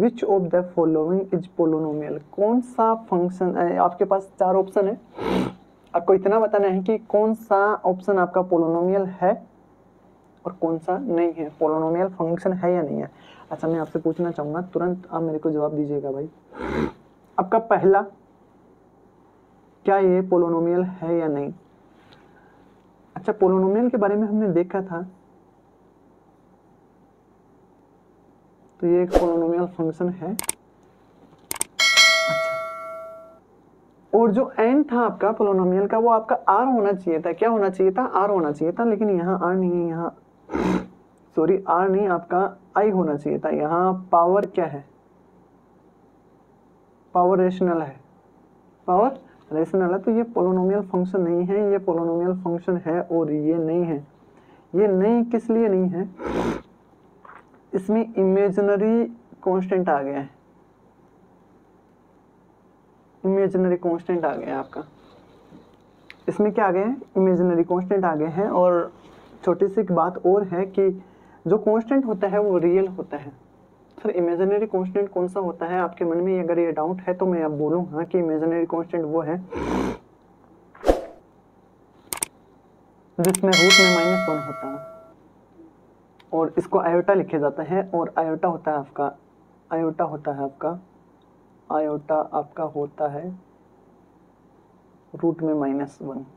Which of the following is polynomial, कौन सा function, आपके पास चार ऑप्शन है, आपको इतना बताना है कि कौन सा ऑप्शन आपका पोलोनोमियल है और कौन सा नहीं है, पोलोनोमियल फंक्शन है या नहीं है। अच्छा मैं आपसे पूछना चाहूँगा, तुरंत आप मेरे को जवाब दीजिएगा भाई, आपका पहला क्या ये पोलोनोमियल है या नहीं। अच्छा पोलोनोमियल के बारे में हमने देखा था, तो ये एक पोलोनोमियल फंक्शन है। अच्छा और जो एन था आपका पोलोनोमियल का, वो आपका आर होना चाहिए था, क्या होना चाहिए था, आर होना चाहिए था, लेकिन यहाँ आर नहीं है, यहाँ सॉरी आर नहीं, आपका आई होना चाहिए था। यहाँ पावर क्या है, पावर रेशनल है, पावर रेशनल है, तो ये पोलोनोमियल फंक्शन नहीं है, ये पोलोनोमियल फंक्शन है और ये नहीं है। ये नहीं किस लिए नहीं है, इसमें इमेजिनरी कांस्टेंट आ गया है, इमेजिनरी कांस्टेंट आ गया है आपका, इसमें क्या आ गया है, इमेजिनरी कांस्टेंट आ गया है। और छोटी सी बात और है कि जो कांस्टेंट होता है वो रियल होता है। सर इमेजिनरी कांस्टेंट कौन सा होता है, आपके मन में अगर ये डाउट है तो मैं अब बोलूँगा कि इमेजिनरी कांस्टेंट वो है जिसमें रूट में -1 होता है और इसको आयोटा लिखे जाता है, और आयोटा होता है आपका, आयोटा होता है आपका, आयोटा आपका होता है रूट में -1।